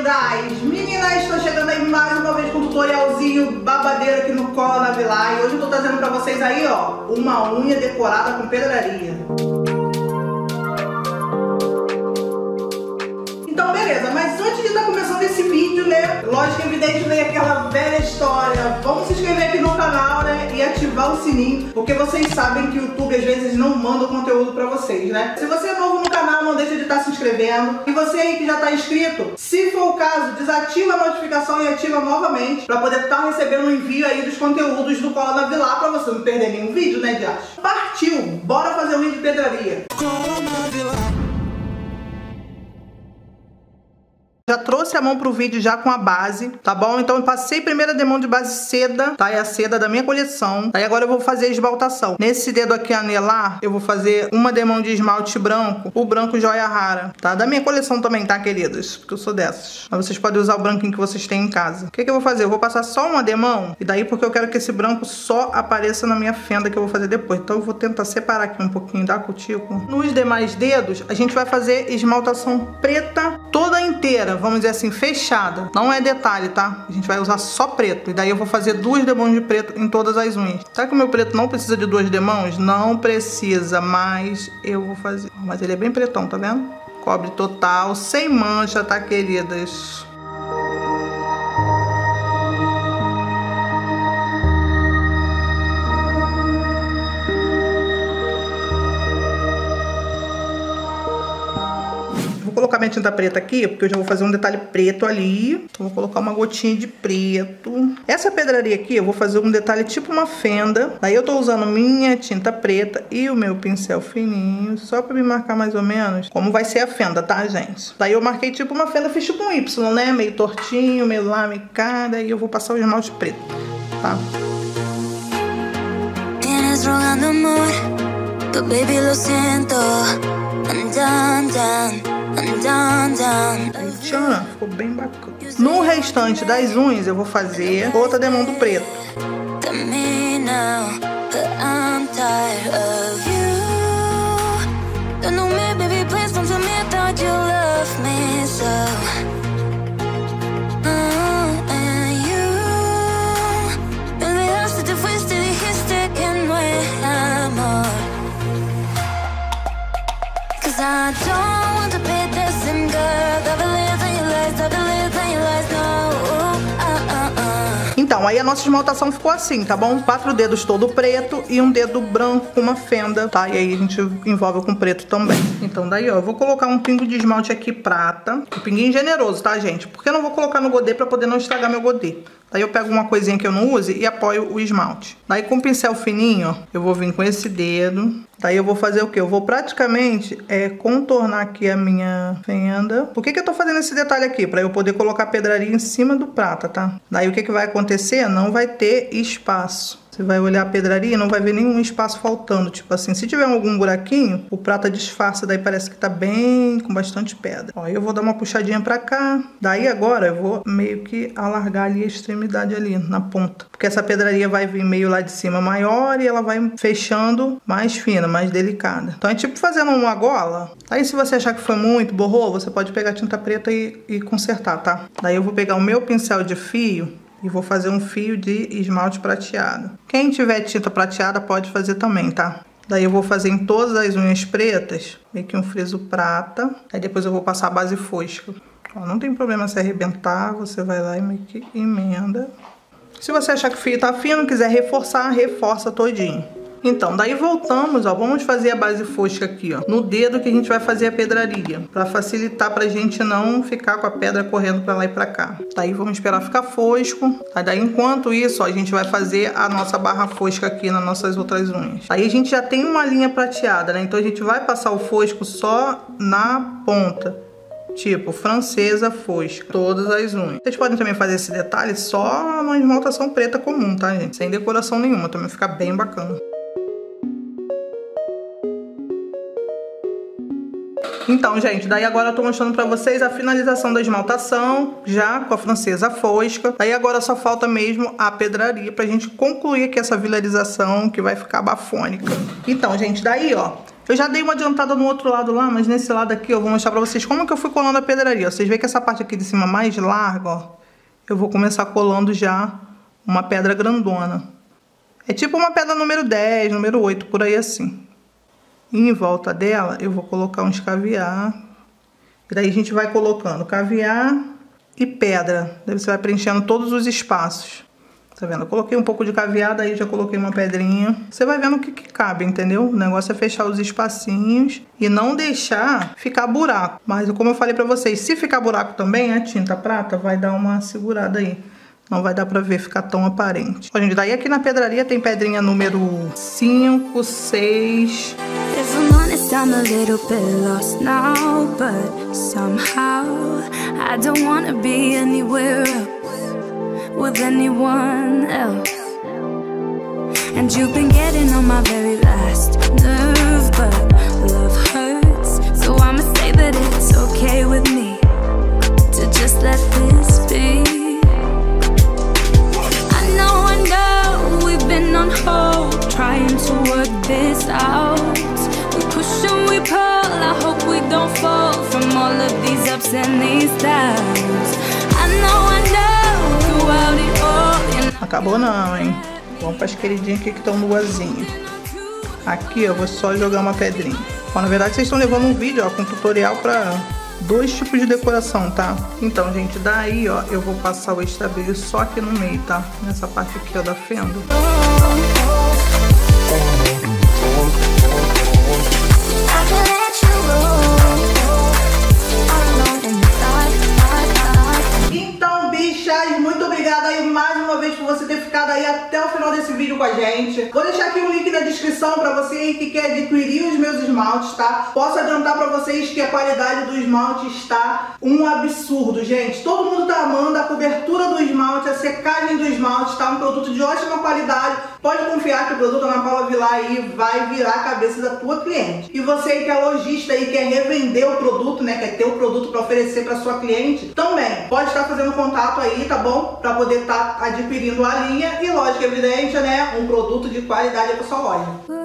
lindas! Meninas, estou chegando aí mais uma vez com um tutorialzinho babadeiro aqui no Cola na Villar. E hoje eu tô trazendo pra vocês aí, ó, uma unha decorada com pedraria. Então beleza, mas antes de estar começando esse vídeo, né, lógico que evidente vem aquela velha história. Vamos se inscrever aqui no canal, né, e ativar o sininho, porque vocês sabem que o YouTube às vezes não manda o conteúdo pra vocês, né. Se você é novo no canal, não deixa de estar se inscrevendo. E você aí que já está inscrito, se for o caso, desativa a notificação e ativa novamente pra poder estar recebendo o envio aí dos conteúdos do Cola na Villar, pra você não perder nenhum vídeo, né, de acho. Partiu! Bora fazer um vídeo de pedraria. Cola na Villar. Já trouxe a mão pro vídeo já com a base, tá bom? Então eu passei primeiro a demão de base seda, tá? É a seda da minha coleção. Aí agora eu vou fazer a esmaltação. Nesse dedo aqui anelar, eu vou fazer uma demão de esmalte branco, o branco joia rara, tá? Da minha coleção também, tá, queridas? Porque eu sou dessas. Mas vocês podem usar o branquinho que vocês têm em casa. O que que eu vou fazer? Eu vou passar só uma demão, e daí porque eu quero que esse branco só apareça na minha fenda que eu vou fazer depois. Então eu vou tentar separar aqui um pouquinho da cutícula. Nos demais dedos, a gente vai fazer esmaltação preta toda inteira, vamos dizer assim, fechada. Não é detalhe, tá? A gente vai usar só preto. E daí eu vou fazer duas demãos de preto em todas as unhas. Será que o meu preto não precisa de duas demãos? Não precisa, mas eu vou fazer. Mas ele é bem pretão, tá vendo? Cobre total, sem mancha, tá, queridas? Vou colocar minha tinta preta aqui, porque eu já vou fazer um detalhe preto ali. Então vou colocar uma gotinha de preto. Essa pedraria aqui eu vou fazer um detalhe tipo uma fenda. Daí eu tô usando minha tinta preta e o meu pincel fininho, só pra me marcar mais ou menos como vai ser a fenda, tá, gente? Daí eu marquei tipo uma fenda, fiz tipo um Y, né? Meio tortinho, meio lá, meio cá. Daí eu vou passar o esmalte preto, tá? Tienes rogando amor, tu baby lo siento. Tchan, ficou bem bacana. No restante das unhas eu vou fazer outra demão do preto. Então, aí a nossa esmaltação ficou assim, tá bom? 4 dedos todo preto e um dedo branco com uma fenda, tá? E aí a gente envolve com preto também. Então daí, ó, eu vou colocar um pingo de esmalte aqui prata. Um pinguinho generoso, tá, gente? Porque eu não vou colocar no godê pra poder não estragar meu godê. Daí eu pego uma coisinha que eu não use e apoio o esmalte. Daí com o pincel fininho, ó, eu vou vir com esse dedo. Daí eu vou fazer o quê? Eu vou praticamente contornar aqui a minha fenda. Por que que eu tô fazendo esse detalhe aqui? Pra eu poder colocar a pedraria em cima do prata, tá? Daí o que que vai acontecer? Não vai ter espaço. Você vai olhar a pedraria e não vai ver nenhum espaço faltando. Tipo assim, se tiver algum buraquinho, o prata disfarça. Daí parece que tá bem com bastante pedra. Ó, eu vou dar uma puxadinha pra cá. Daí agora eu vou meio que alargar ali a extremidade ali, na ponta. Porque essa pedraria vai vir meio lá de cima maior e ela vai fechando mais fina, mais delicada. Então é tipo fazendo uma gola. Aí se você achar que foi muito, borrou, você pode pegar tinta preta e consertar, tá? Daí eu vou pegar o meu pincel de fio e vou fazer um fio de esmalte prateado. Quem tiver tinta prateada pode fazer também, tá? Daí eu vou fazer em todas as unhas pretas, meio que um friso prata. Aí depois eu vou passar a base fosca. Ó, não tem problema se arrebentar, você vai lá e meio que emenda. Se você achar que o fio tá fino, quiser reforçar, reforça todinho. Então, daí voltamos, ó, vamos fazer a base fosca aqui, ó, no dedo que a gente vai fazer a pedraria, pra facilitar pra gente não ficar com a pedra correndo pra lá e pra cá. Daí vamos esperar ficar fosco, tá? Daí enquanto isso, ó, a gente vai fazer a nossa barra fosca aqui nas nossas outras unhas. Aí a gente já tem uma linha prateada, né, então a gente vai passar o fosco só na ponta. Tipo, francesa fosca, todas as unhas. Vocês podem também fazer esse detalhe só numa esmaltação preta comum, tá, gente? Sem decoração nenhuma, também fica bem bacana. Então, gente, daí agora eu tô mostrando pra vocês a finalização da esmaltação, já com a francesa fosca. Daí agora só falta mesmo a pedraria pra gente concluir aqui essa vilarização que vai ficar bafônica. Então, gente, daí, ó, Eu já dei uma adiantada no outro lado lá, mas nesse lado aqui eu vou mostrar pra vocês como é que eu fui colando a pedraria. Vocês veem que essa parte aqui de cima mais larga, ó, eu vou começar colando já uma pedra grandona. É tipo uma pedra número 10, número 8, por aí assim. E em volta dela eu vou colocar uns caviar. E daí a gente vai colocando caviar e pedra. Daí você vai preenchendo todos os espaços. Tá vendo? Eu coloquei um pouco de caviar, daí já coloquei uma pedrinha. Você vai vendo o que cabe, entendeu? O negócio é fechar os espacinhos e não deixar ficar buraco. Mas como eu falei pra vocês, se ficar buraco também, a tinta prata vai dar uma segurada aí. Não vai dar pra ver ficar tão aparente. Ó, gente, daí aqui na pedraria tem pedrinha número 5, 6... If I'm honest, I'm a little bit lost now, but somehow I don't want to be anywhere else with anyone else. And you've been getting on my very last nerve, but love hurts, so I'ma say that it's okay with me to just let this be. I know we've been on hold, trying to work this out. We pull, I hope we don't fall from all of these ups and these downs. I know throughout it all. Acabou não, hein? Vamos para as queridinhas aqui que estão duazinhas. Aqui, ó, vou só jogar uma pedrinha. Ó, na verdade, vocês estão levando um vídeo, ó, com tutorial para dois tipos de decoração, tá? Então, gente, daí, ó, eu vou passar o extra brilho só aqui no meio, tá? Nessa parte aqui, ó, da fenda. Até o final desse vídeo com a gente. Vou deixar aqui um link na descrição pra você que quer adquirir os meus esmaltes, tá? Posso adiantar pra vocês que a qualidade do esmalte está um absurdo, gente. Todo mundo tá amando a cobertura do esmalte, a secagem do esmalte, tá? Um produto de ótima qualidade. Pode confiar que o produto Ana Paula Vilar aí vai virar a cabeça da tua cliente. E você que é lojista e quer revender o produto, né? Quer ter o produto pra oferecer pra sua cliente, também pode estar fazendo contato aí, tá bom? Pra poder estar adquirindo a linha e, lógico, evidente, né? Um produto de qualidade é pra sua loja.